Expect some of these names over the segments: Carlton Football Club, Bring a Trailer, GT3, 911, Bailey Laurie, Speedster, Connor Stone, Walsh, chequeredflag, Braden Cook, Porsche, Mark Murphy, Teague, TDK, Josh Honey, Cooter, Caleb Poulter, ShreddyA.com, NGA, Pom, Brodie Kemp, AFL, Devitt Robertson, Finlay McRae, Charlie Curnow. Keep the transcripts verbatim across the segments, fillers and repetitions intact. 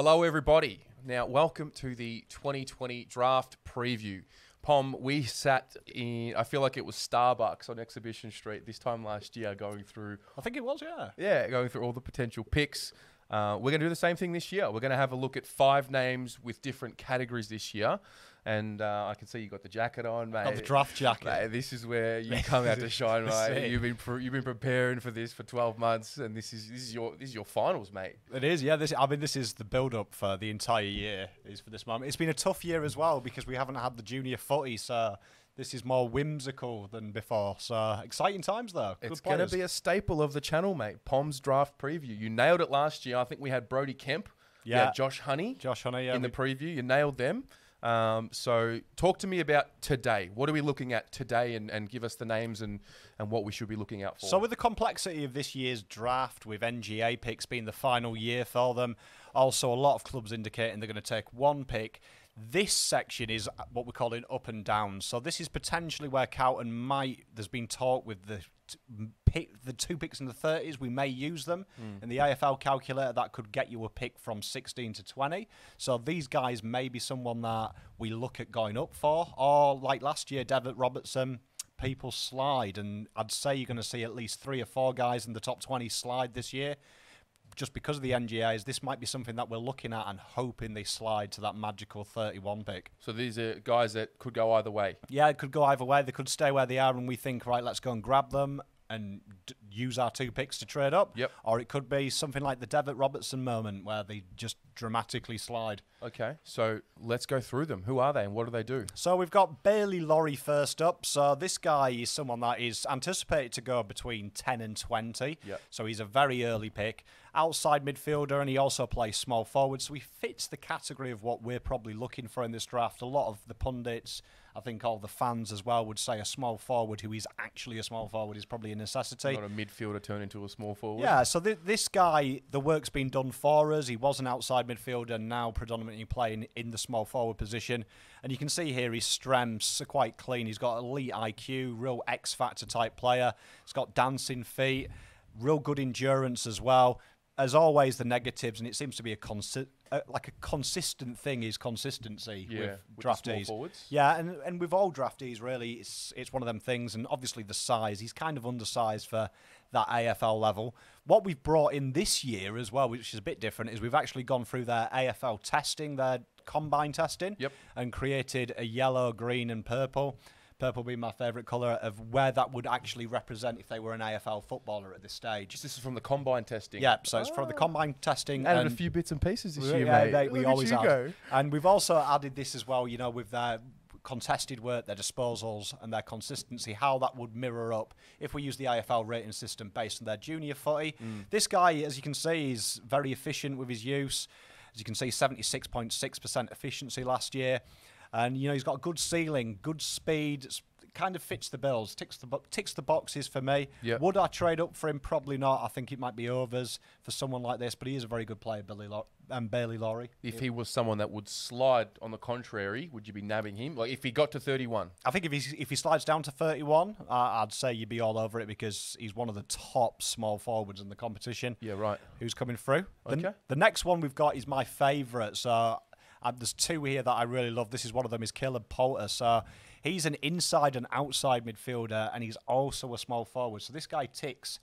Hello, everybody. Now, welcome to the twenty twenty draft preview. Pom, we sat in, I feel like it was Starbucks on Exhibition Street this time last year going through... I think it was, yeah. Yeah, going through all the potential picks. Uh, we're going to do the same thing this year. We're going to have a look at five names with different categories this year. And uh, I can see you got the jacket on, mate. Got the draft jacket. Mate, this is where you come out to shine, mate. You've been pre you've been preparing for this for twelve months, and this is this is your this is your finals, mate. It is, yeah. This I mean, this is the build up for the entire year. Is for this moment. It's been a tough year as well because we haven't had the junior footy, so this is more whimsical than before. So exciting times, though. Good it's going to be a staple of the channel, mate. Pom's draft preview. You nailed it last year. I think we had Brodie Kemp, yeah, we had Josh Honey, Josh Honey yeah, in the preview. You nailed them. Um, so talk to me about today. What are we looking at today, and, and give us the names and, and what we should be looking out for? So with the complexity of this year's draft, with N G A picks being the final year for them, also a lot of clubs indicating they're going to take one pick, this section is what we're calling up and down. So this is potentially where Carlton might, there's been talk with the pick, the two picks in the thirties, we may use them. Mm. In the A F L calculator, that could get you a pick from sixteen to twenty. So these guys may be someone that we look at going up for. Or like last year, Devitt Robertson, people slide. And I'd say you're going to see at least three or four guys in the top twenty slide this year. Just because of the N G As, this might be something that we're looking at and hoping they slide to that magical thirty-one pick. So these are guys that could go either way? Yeah, it could go either way. They could stay where they are and we think, right, let's go and grab them and d use our two picks to trade up. Yep. Or it could be something like the Devitt Robertson moment where they just dramatically slide. Okay, so let's go through them. Who are they and what do they do? So we've got Bailey Laurie first up. So this guy is someone that is anticipated to go between ten and twenty. Yep. So he's a very early pick. Outside midfielder, and he also plays small forward. So he fits the category of what we're probably looking for in this draft. A lot of the pundits, I think all the fans as well, would say a small forward who is actually a small forward is probably a necessity. Not a midfielder turn into a small forward. Yeah, so th this guy, the work's been done for us. He was an outside midfielder, now predominantly playing in the small forward position. And you can see here his strengths are quite clean. He's got elite I Q, real X-Factor type player. He's got dancing feet, real good endurance as well. As always, the negatives, and it seems to be a constant, uh, like a consistent thing, is consistency yeah, with, with draftees. Yeah, and and with all draftees, really, it's it's one of them things. And obviously, the size, he's kind of undersized for that A F L level. What we've brought in this year as well, which is a bit different, is we've actually gone through their A F L testing, their combine testing, yep, and created a yellow, green, and purple. Purple being my favourite colour, of where that would actually represent if they were an A F L footballer at this stage. This is from the combine testing. Yep, so oh. it's from the combine testing. And, and a few bits and pieces this year, yeah, mate. They, we always add. Go. And we've also added this as well, you know, with their contested work, their disposals and their consistency, how that would mirror up if we use the A F L rating system based on their junior footy. Mm. This guy, as you can see, is very efficient with his use. As you can see, seventy-six point six percent efficiency last year. And, you know, he's got a good ceiling, good speed, kind of fits the bills, ticks the, bo ticks the boxes for me. Yep. Would I trade up for him? Probably not. I think it might be overs for someone like this, but he is a very good player, Billy Lock and Bailey Laurie. If yeah. he was someone that would slide, on the contrary, would you be nabbing him? Like, if he got to thirty-one? I think if he, if he slides down to thirty-one, uh, I'd say you'd be all over it because he's one of the top small forwards in the competition. Yeah, right. Who's coming through. Okay. The, the next one we've got is my favourite, so... Um, there's two here that I really love. This is one of them, is Caleb Poulter. So he's an inside and outside midfielder, and he's also a small forward. So this guy ticks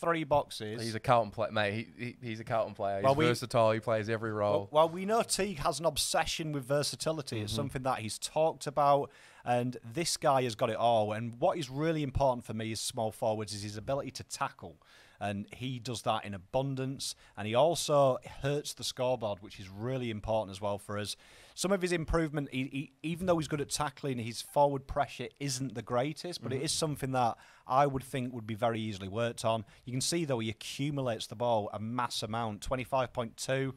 three boxes. He's a Carlton player, mate. He, he, he's a Carlton player. He's well, we, versatile. He plays every role. Well, well, we know Teague has an obsession with versatility. Mm-hmm. It's something that he's talked about, and this guy has got it all. And what is really important for me as small forwards is his ability to tackle. And he does that in abundance. And he also hurts the scoreboard, which is really important as well for us. Some of his improvement, he, he, even though he's good at tackling, his forward pressure isn't the greatest, but mm-hmm. it is something that I would think would be very easily worked on. You can see, though, he accumulates the ball a mass amount, twenty-five point two.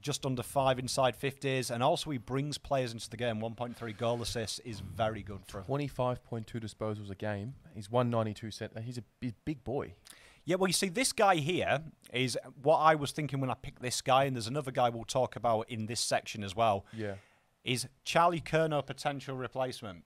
Just under five inside fifties, and also he brings players into the game. one point three goal assists is very good for him. twenty-five point two disposals a game. He's one ninety-two cent. He's a big boy. Yeah, well, you see, this guy here is what I was thinking when I picked this guy, and there's another guy we'll talk about in this section as well. Yeah, is Charlie Curnow potential replacement?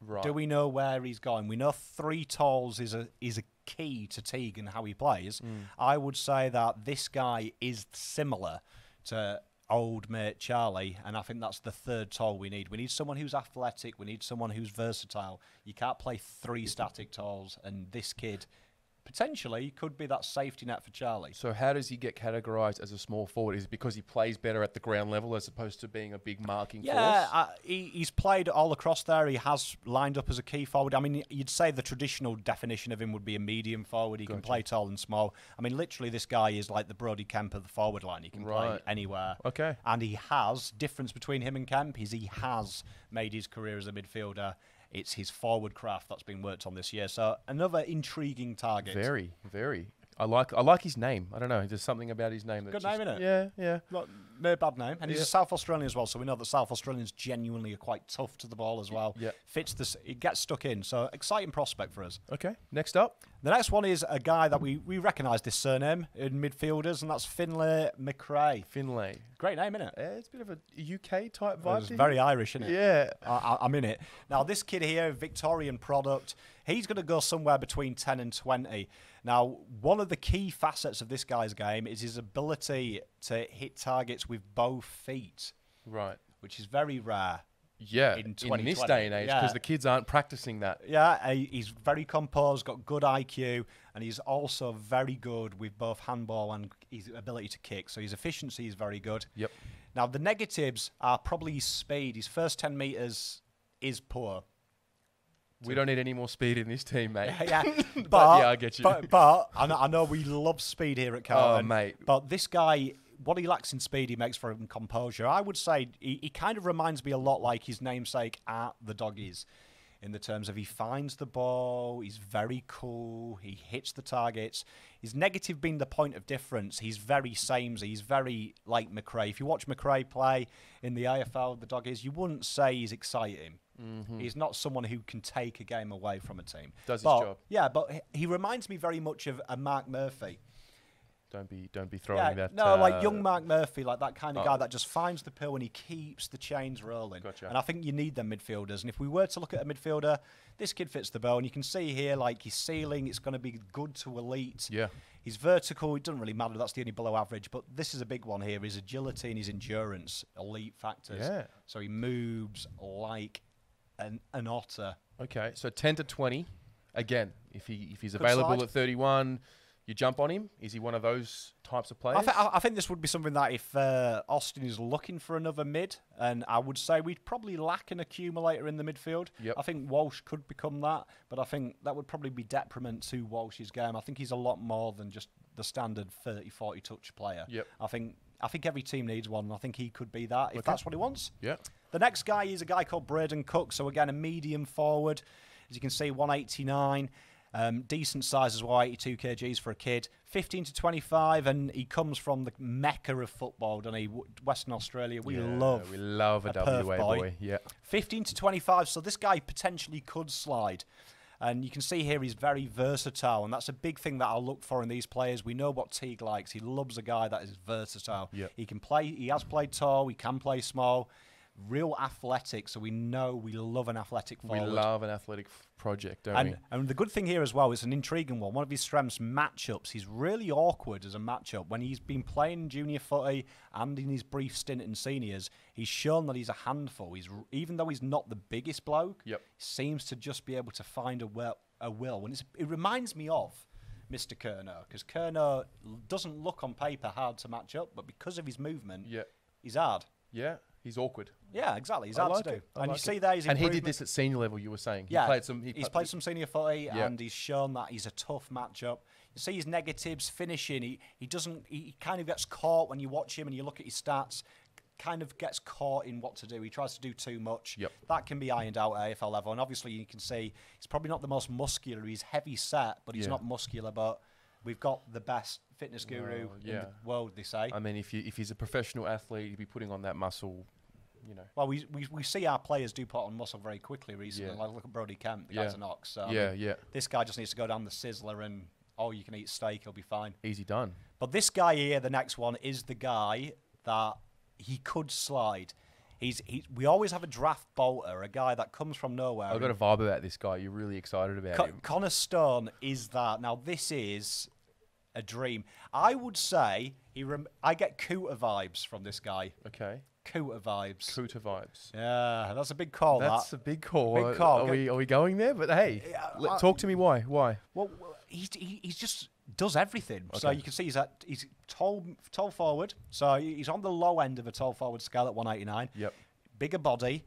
Right. Do we know where he's going? We know three talls is a is a key to Teague and how he plays. Mm. I would say that this guy is similar to old mate Charlie, and I think that's the third tall we need. We need someone who's athletic. We need someone who's versatile. You can't play three static talls, and this kid potentially could be that safety net for Charlie. So how does he get categorised as a small forward? Is it because he plays better at the ground level as opposed to being a big marking yeah, force? Yeah, uh, he, he's played all across there. He has lined up as a key forward. I mean, you'd say the traditional definition of him would be a medium forward. He gotcha. can play tall and small. I mean, literally this guy is like the Brodie Kemp of the forward line. He can right. play anywhere. Okay. And he has, difference between him and Kemp is he has made his career as a midfielder. It's his forward craft that's been worked on this year. So another intriguing target. Very, very. I like I like his name. I don't know. There's something about his name. That Good just, name, isn't it? Yeah, yeah. Not, no bad name. And yeah. he's a South Australian as well, so we know that South Australians genuinely are quite tough to the ball as well. Yeah. Fits the, it gets stuck in. So exciting prospect for us. Okay, next up. The next one is a guy that we, we recognise this surname in midfielders, and that's Finlay McRae. Finlay. Great name, isn't it? Yeah, it's a bit of a U K-type vibe. It's very Irish, isn't it? Yeah. I, I'm in it. Now, this kid here, Victorian product, he's going to go somewhere between ten and twenty. Now, one of the key facets of this guy's game is his ability to hit targets with both feet. Right. Which is very rare. Yeah, in, in this day and age, because yeah. the kids aren't practicing that. Yeah, he's very composed, got good I Q, and he's also very good with both handball and his ability to kick. So his efficiency is very good. Yep. Now, the negatives are probably his speed. His first ten metres is poor. We don't need any more speed in this team, mate. yeah, but, but yeah, I get you. But, but I, know, I know we love speed here at Carlton, oh, mate. But this guy, what he lacks in speed, he makes for him composure. I would say he, he kind of reminds me a lot like his namesake at the Doggies, in the terms of he finds the ball, he's very cool, he hits the targets. His negative being the point of difference, he's very samey, he's very like McRae. If you watch McRae play in the A F L, the Doggies, you wouldn't say he's exciting. Mm-hmm. He's not someone who can take a game away from a team. Does but, his job. Yeah, but he reminds me very much of a Mark Murphy. Don't be, don't be throwing yeah, that. No, uh, like young Mark Murphy, like that kind of oh. guy that just finds the pill and he keeps the chains rolling. Gotcha. And I think you need them midfielders. And if we were to look at a midfielder, this kid fits the bill. And you can see here, like his ceiling, it's going to be good to elite. Yeah. He's vertical. It doesn't really matter. That's the only below average. But this is a big one here. His agility and his endurance, elite factors. Yeah. So he moves like an an otter. Okay. So ten to twenty, again, if he if he's Could available slide. at thirty-one. You jump on him? Is he one of those types of players? I, th I think this would be something that if uh, Austin is looking for another mid, and I would say we'd probably lack an accumulator in the midfield. Yep. I think Walsh could become that, but I think that would probably be detriment to Walsh's game. I think he's a lot more than just the standard thirty forty touch player. Yep. I think I think every team needs one, and I think he could be that if okay. that's what he wants. Yeah. The next guy is a guy called Braden Cook, so again, a medium forward. As you can see, one eighty-nine. Um, decent size as well, eighty-two kilograms for a kid. fifteen to twenty-five, and he comes from the mecca of football, doesn't he? Western Australia. We yeah, love we love a, a W A boy. boy. Yeah. fifteen to twenty-five, so this guy potentially could slide. And you can see here he's very versatile, and that's a big thing that I look for in these players. We know what Teague likes. He loves a guy that is versatile. Yeah. He can play, he has played tall, he can play small. Real athletic, so we know we love an athletic forward. We love an athletic project, don't and, we? And the good thing here as well is an intriguing one. One of his strengths, matchups. He's really awkward as a matchup. When he's been playing junior footy and in his brief stint in seniors, he's shown that he's a handful. He's even though he's not the biggest bloke, yep. he seems to just be able to find a will. A will. And it's, it reminds me of Mister Curnow, because Curnow doesn't look on paper hard to match up, but because of his movement, yep. he's hard. Yeah. He's awkward. Yeah, exactly. He's I hard like to do. And like you it. see there, he's And he did this at senior level, you were saying. Yeah, he played some, he he's played some senior footy, yeah. and he's shown that he's a tough matchup. You see his negatives, finishing. He, he doesn't, he kind of gets caught when you watch him and you look at his stats, kind of gets caught in what to do. He tries to do too much. Yep. That can be ironed out at A F L level. And obviously you can see he's probably not the most muscular. He's heavy set, but he's yeah. not muscular, but we've got the best fitness guru well, yeah. in the world, they say. I mean, if, you, if he's a professional athlete, he'd be putting on that muscle, you know. Well, we we, we see our players do put on muscle very quickly recently. Yeah. Like, look at Brodie Kemp, the yeah. guy's an ox. So yeah, I mean, yeah. this guy just needs to go down the sizzler and, oh, you can eat steak, he'll be fine. Easy done. But this guy here, the next one, is the guy that he could slide. He's, he's, we always have a draft bolter, a guy that comes from nowhere. I've got a vibe about this guy. You're really excited about Co him. Connor Stone is that. Now, this is a dream. I would say he. Rem I get Cooter vibes from this guy. Okay. Cooter vibes. Cooter vibes. Yeah, that's a big call. That's that. a big call. Big call. Are, are we are we going there? But hey, uh, talk to me. Why? Why? Well, well he he just does everything. Okay. So you can see he's at he's tall tall forward. So he's on the low end of a tall forward scale at one eighty-nine. Yep. Bigger body.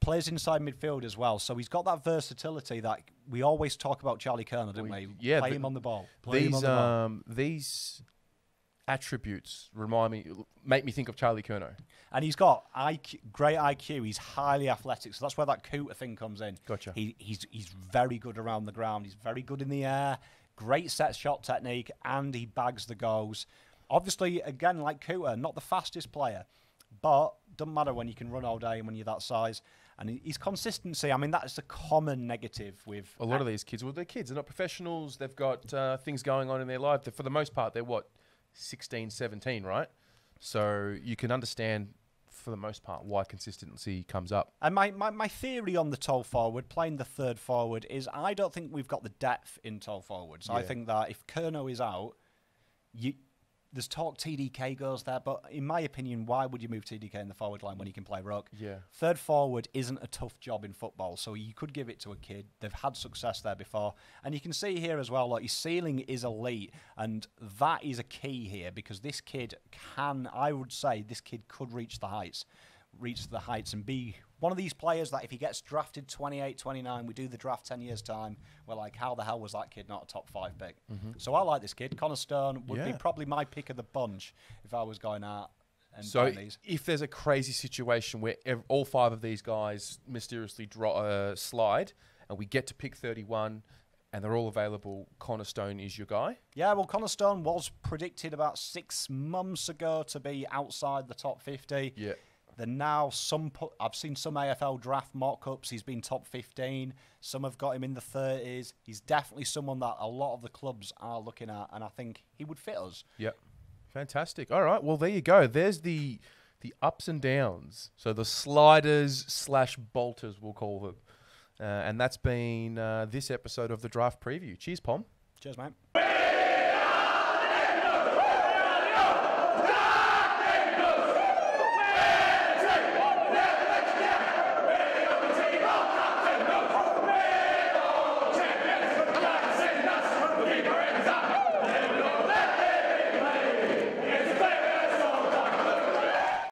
Plays inside midfield as well, so he's got that versatility that we always talk about Charlie Curnow, didn't we? Yeah, play him on the ball. Play these, him on the ball. Um, these attributes remind me, make me think of Charlie Curnow. And he's got I Q, great I Q. He's highly athletic, so that's where that Cooter thing comes in. Gotcha. He, he's he's very good around the ground. He's very good in the air. Great set shot technique, and he bags the goals. Obviously, again, like Cooter, not the fastest player, but doesn't matter when you can run all day and when you're that size. And his consistency, I mean, that's a common negative with... A lot of these kids, well, they're kids. They're not professionals. They've got uh, things going on in their life. They're, for the most part, they're, what, sixteen, seventeen, right? So you can understand, for the most part, why consistency comes up. And my, my, my theory on the tall forward, playing the third forward, is I don't think we've got the depth in tall forwards. Yeah. I think that if Curnow is out, you... There's talk T D K goes there, but in my opinion, why would you move T D K in the forward line when he can play ruck? Yeah. Third forward isn't a tough job in football, so you could give it to a kid. They've had success there before. And you can see here as well, like his ceiling is elite, and that is a key here because this kid can, I would say, this kid could reach the heights, reach the heights and be one of these players that if he gets drafted twenty-eight, twenty-nine, we do the draft ten years' time, we're like, how the hell was that kid not a top five pick? Mm-hmm. So I like this kid. Connor Stone would yeah. be probably my pick of the bunch if I was going out and so doing these. If there's a crazy situation where ev all five of these guys mysteriously draw, uh, slide and we get to pick thirty-one and they're all available, Connor Stone is your guy? Yeah, well, Connor Stone was predicted about six months ago to be outside the top fifty. Yeah. The now some put, I've seen some A F L draft mock-ups. He's been top fifteen. Some have got him in the thirties. He's definitely someone that a lot of the clubs are looking at, and I think he would fit us. Yep, fantastic. All right, well there you go. There's the the ups and downs. So the sliders slash bolters, we'll call them, uh, and that's been uh, this episode of the draft preview. Cheers, Pom. Cheers, mate.